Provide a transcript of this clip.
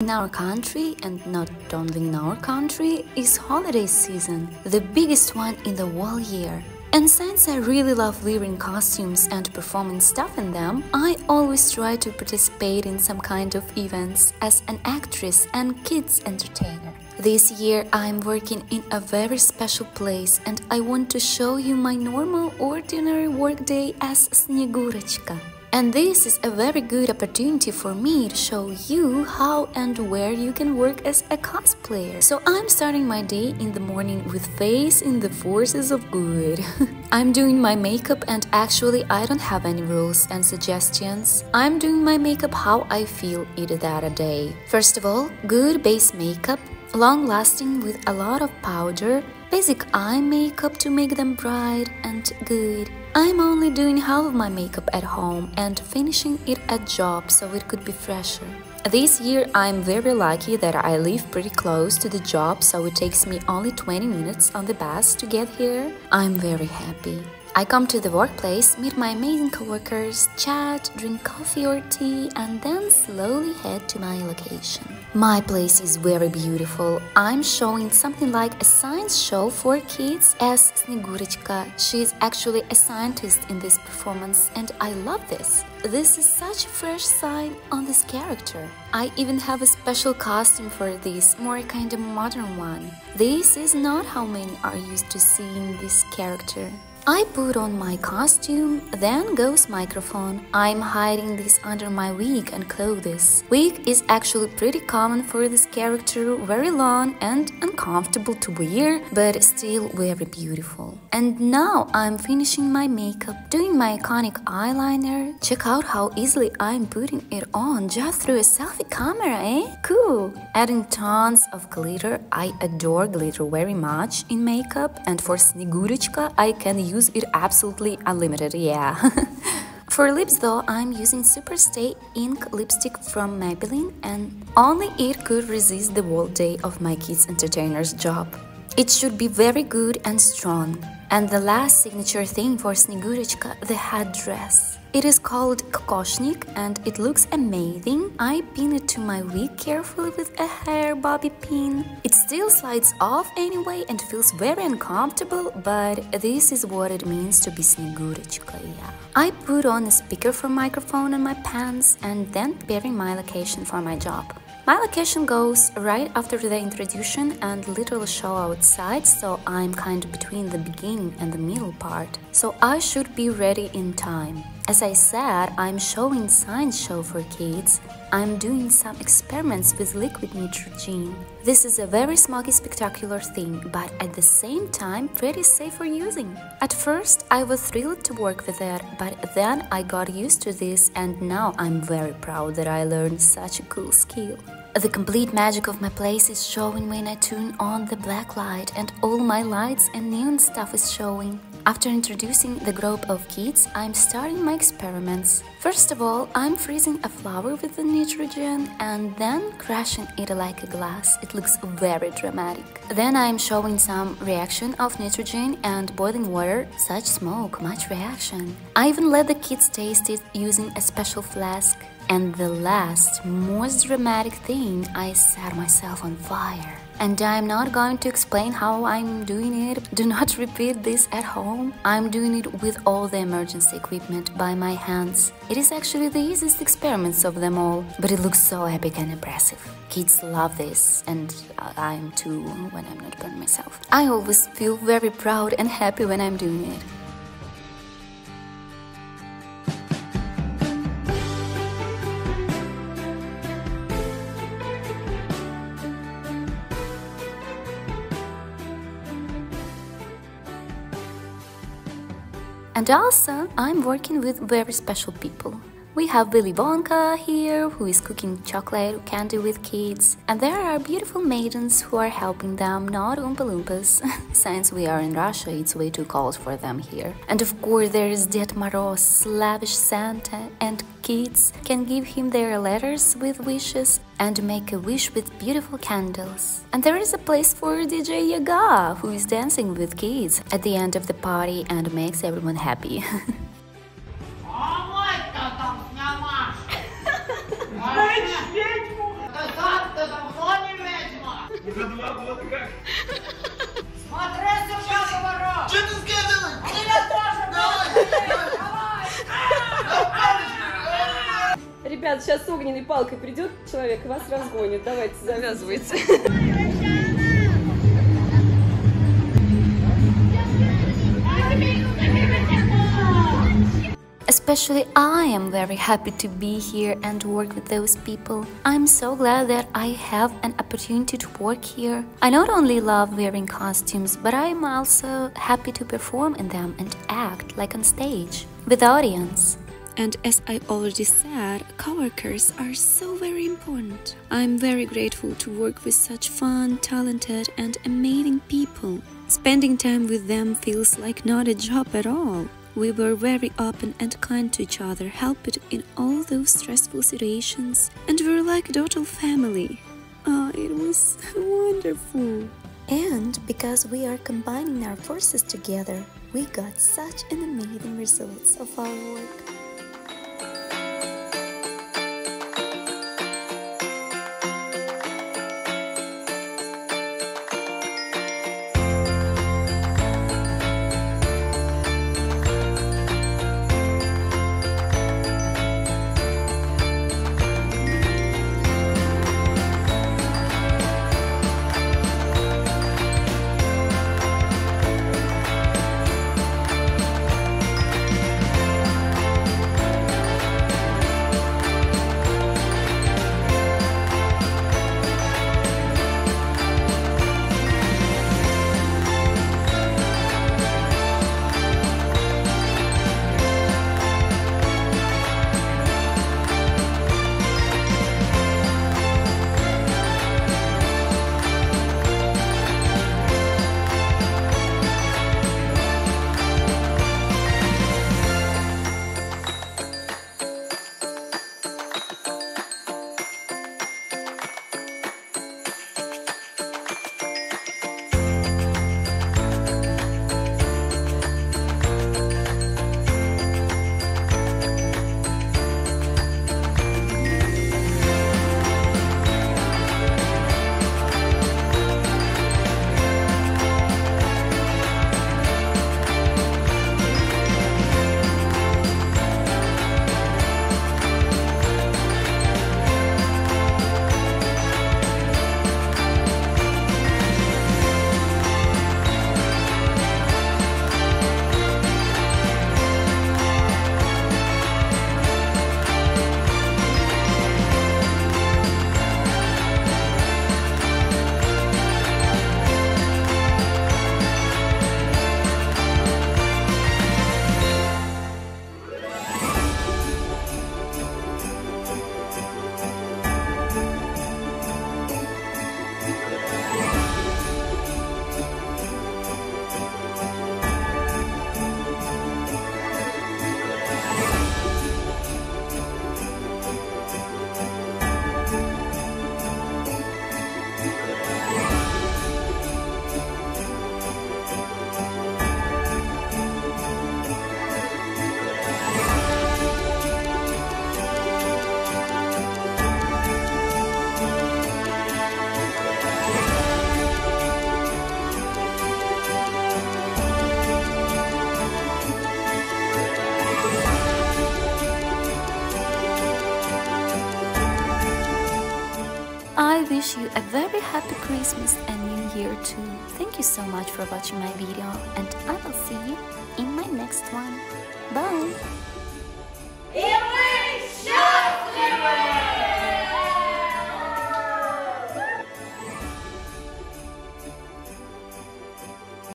In our country, and not only in our country, is holiday season, the biggest one in the whole year. And since I really love wearing costumes and performing stuff in them, I always try to participate in some kind of events as an actress and kids entertainer. This year I'm working in a very special place and I want to show you my normal, ordinary workday as Snegurochka. And this is a very good opportunity for me to show you how and where you can work as a cosplayer. So I'm starting my day in the morning with faith in the forces of good. I'm doing my makeup and actually I don't have any rules and suggestions. I'm doing my makeup how I feel it that day. First of all, good base makeup, long-lasting with a lot of powder, basic eye makeup to make them bright and good. I'm only doing half of my makeup at home and finishing it at job so it could be fresher. This year I'm very lucky that I live pretty close to the job, so it takes me only 20 minutes on the bus to get here. I'm very happy. I come to the workplace, meet my amazing coworkers, chat, drink coffee or tea, and then slowly head to my location. My place is very beautiful. I'm showing something like a science show for kids as Snegurochka. She's actually a scientist in this performance, and I love this. This is such a fresh sign on this character. I even have a special costume for this, more kind of modern one. This is not how many are used to seeing this character. I put on my costume, then goes microphone. I'm hiding this under my wig and clothes. Wig is actually pretty common for this character, very long and uncomfortable to wear, but still very beautiful. And now I'm finishing my makeup, doing my iconic eyeliner. Check out how easily I'm putting it on just through a selfie camera, eh? Cool! Adding tons of glitter. I adore glitter very much in makeup, and for Snegurochka I can use it absolutely unlimited, yeah. For lips though, I'm using SuperStay ink lipstick from Maybelline, and only it could resist the whole day of my kids entertainer's job. It should be very good and strong. And the last signature thing for Snegurochka, the headdress. It is called Kokoshnik and it looks amazing. I pin it to my wig carefully with a hair bobby pin. It still slides off anyway and feels very uncomfortable, but this is what it means to be Snegurochka, yeah. I put on a speaker for microphone and my pants and then preparing my location for my job. My location goes right after the introduction and little show outside, so I'm kind of between the beginning and the middle part, so I should be ready in time. As I said, I'm showing science show for kids. I'm doing some experiments with liquid nitrogen. This is a very smoky, spectacular thing, but at the same time pretty safe for using. At first I was thrilled to work with it, but then I got used to this and now I'm very proud that I learned such a cool skill. The complete magic of my place is showing when I turn on the black light and all my lights and neon stuff is showing. After introducing the group of kids, I'm starting my experiments. First of all, I'm freezing a flower with the nitrogen and then crashing it like a glass. It looks very dramatic. Then I'm showing some reaction of nitrogen and boiling water. Such smoke, much reaction. I even let the kids taste it using a special flask. And the last, most dramatic thing, I set myself on fire. And I'm not going to explain how I'm doing it. Do not repeat this at home. I'm doing it with all the emergency equipment by my hands. It is actually the easiest experiments of them all, but it looks so epic and impressive. Kids love this, and I'm too when I'm not by myself. I always feel very proud and happy when I'm doing it. And also, I'm working with very special people. We have Willy Wonka here, who is cooking chocolate candy with kids. And there are beautiful maidens who are helping them, not Oompa Loompas. Since we are in Russia, it's way too cold for them here. And of course there is Ded Moroz, lavish Santa, and kids can give him their letters with wishes and make a wish with beautiful candles. And there is a place for DJ Yaga, who is dancing with kids at the end of the party and makes everyone happy. Смотри, сюда поворот! Что ты сказала? Давай! Ребят, сейчас с огненной палкой придет человек и вас разгонит. Давайте, завязывайте. Especially I am very happy to be here and work with those people. I'm so glad that I have an opportunity to work here. I not only love wearing costumes, but I'm also happy to perform in them and act like on stage with audience. And as I already said, coworkers are so very important. I'm very grateful to work with such fun, talented and amazing people. Spending time with them feels like not a job at all. We were very open and kind to each other, helped in all those stressful situations, and we were like a total family. Oh, it was wonderful. And because we are combining our forces together, we got such an amazing results of our work. Wish you a very happy Christmas and New Year too. Thank you so much for watching my video and I will see you in my next one. Bye!